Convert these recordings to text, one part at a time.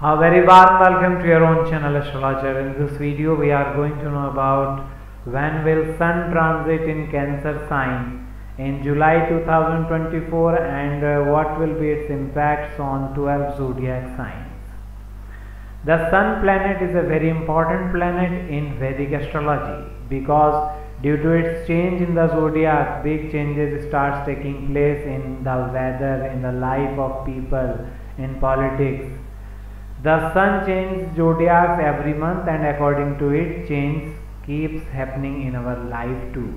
A very warm welcome to your own channel Astrologer. In this video we are going to know about when will Sun transit in Cancer sign in July 2024 and what will be its impacts on 12 zodiac signs. The Sun planet is a very important planet in Vedic astrology because due to its change in the zodiac, big changes starts taking place in the weather, in the life of people, in politics. The Sun changes zodiacs every month and according to it, change keeps happening in our life too.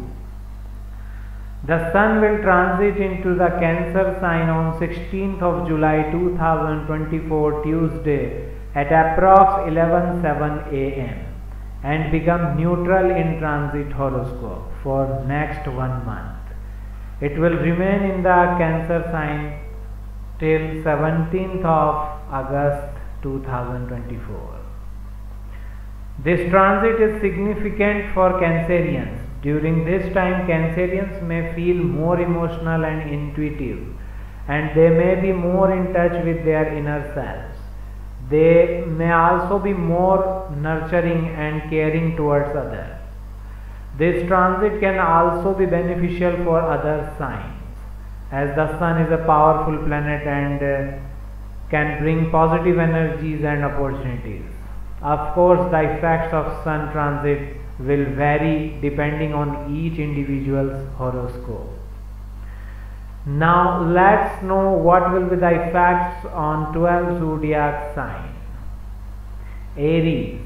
The Sun will transit into the Cancer sign on 16th of July 2024 Tuesday at approx 11:07 AM and become neutral in transit horoscope for next 1 month. It will remain in the Cancer sign till 17th of August 2024. This transit is significant for Cancerians. During this time, Cancerians may feel more emotional and intuitive, and they may be more in touch with their inner selves. They may also be more nurturing and caring towards others. This transit can also be beneficial for other signs, as the Sun is a powerful planet and can bring positive energies and opportunities. Of course, the effects of Sun transit will vary depending on each individual's horoscope. Now let's know what will be the effects on 12 zodiac signs. Aries.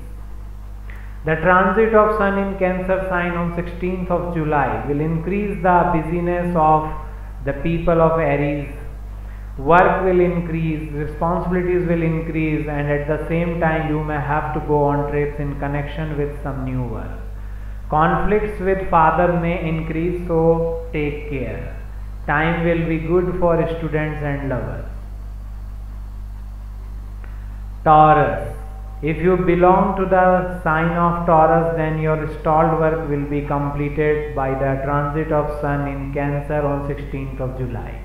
The transit of Sun in Cancer sign on 16th of July will increase the busyness of the people of Aries. Work will increase, responsibilities will increase, and at the same time you may have to go on trips in connection with some new work. Conflicts with father may increase, so take care. Time will be good for students and lovers. Taurus. If you belong to the sign of Taurus, then your stalled work will be completed by the transit of Sun in Cancer on 16th of July.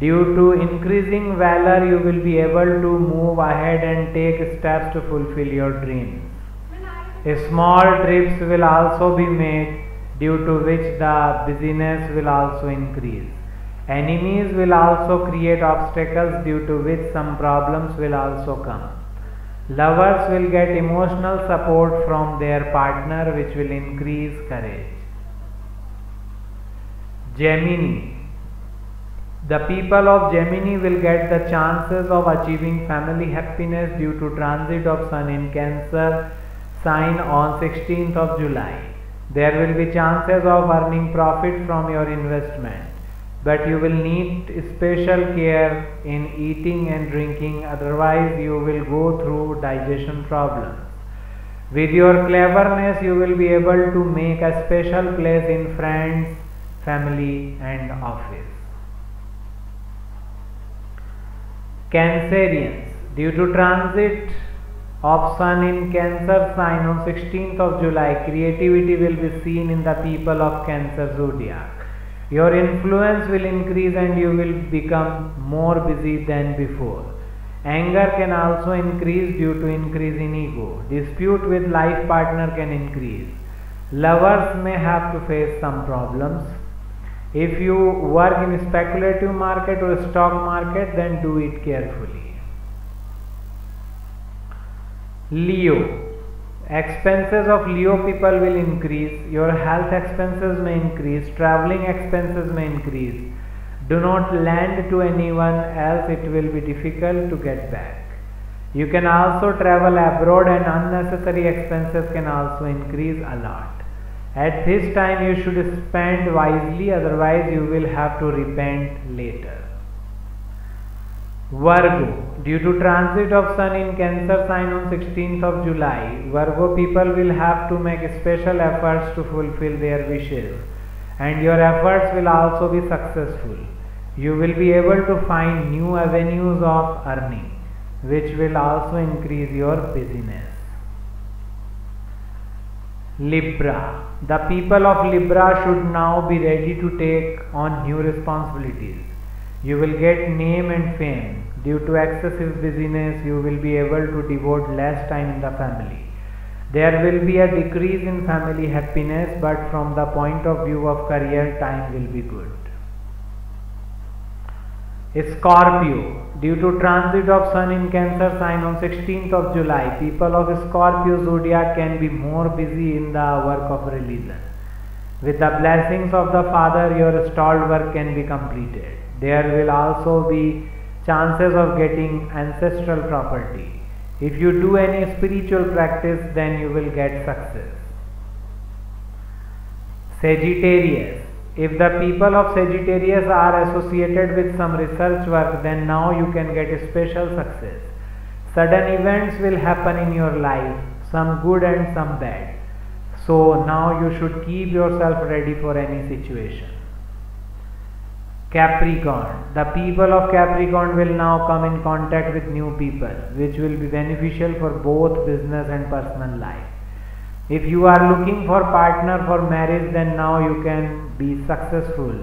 Due to increasing valor, you will be able to move ahead and take steps to fulfill your dreams. Small trips will also be made, due to which the busyness will also increase. Enemies will also create obstacles, due to which some problems will also come. Lovers will get emotional support from their partner, which will increase courage. Gemini. The people of Gemini will get the chances of achieving family happiness due to transit of Sun in Cancer sign on 16th of July. There will be chances of earning profit from your investment, but you will need special care in eating and drinking, otherwise you will go through digestion problems. With your cleverness, you will be able to make a special place in friends, family and office. Cancerians, due to transit of Sun in Cancer sign on 16th of July, creativity will be seen in the people of Cancer zodiac. Your influence will increase and you will become more busy than before. Anger can also increase due to increase in ego. Dispute with life partner can increase. Lovers may have to face some problems. If you work in speculative market or stock market, then do it carefully. Leo. Expenses of Leo people will increase. Your health expenses may increase. Traveling expenses may increase. Do not lend to anyone else. It will be difficult to get back. You can also travel abroad and unnecessary expenses can also increase a lot. At this time you should spend wisely, otherwise you will have to repent later. Virgo. Due to transit of Sun in Cancer sign on 16th of July, Virgo people will have to make special efforts to fulfill their wishes, and your efforts will also be successful. You will be able to find new avenues of earning, which will also increase your business. Libra. The people of Libra should now be ready to take on new responsibilities. You will get name and fame. Due to excessive busyness, you will be able to devote less time in the family. There will be a decrease in family happiness, but from the point of view of career, time will be good. Scorpio. Due to transit of Sun in Cancer sign on 16th of July, people of Scorpio zodiac can be more busy in the work of religion. With the blessings of the Father, your stalled work can be completed. There will also be chances of getting ancestral property. If you do any spiritual practice, then you will get success. Sagittarius. If the people of Sagittarius are associated with some research work, then now you can get special success. Sudden events will happen in your life, some good and some bad. So now you should keep yourself ready for any situation. Capricorn. The people of Capricorn will now come in contact with new people, which will be beneficial for both business and personal life. If you are looking for partner for marriage, then now you can be successful.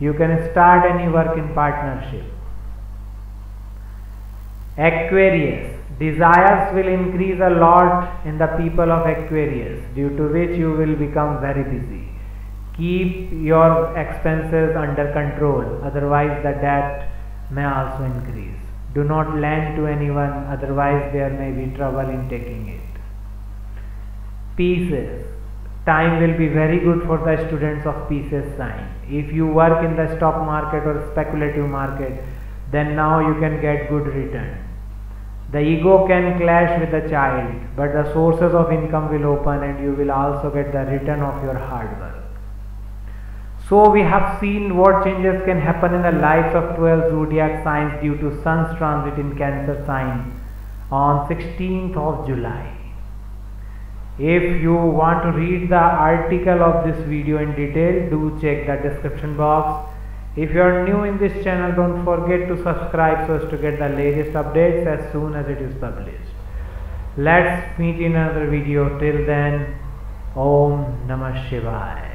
You can start any work in partnership. Aquarius. Desires will increase a lot in the people of Aquarius, due to which you will become very busy. Keep your expenses under control, otherwise the debt may also increase. Do not lend to anyone, otherwise there may be trouble in taking it. Pisces. Time will be very good for the students of Pisces sign. If you work in the stock market or speculative market, then now you can get good return. The ego can clash with the child, but the sources of income will open and you will also get the return of your hard work. So we have seen what changes can happen in the lives of 12 zodiac signs due to Sun's transit in Cancer sign on 16th of July. If you want to read the article of this video in detail, do check the description box. If you are new in this channel, don't forget to subscribe so as to get the latest updates as soon as it is published. Let's meet in another video. Till then, Om Namah Shivaya.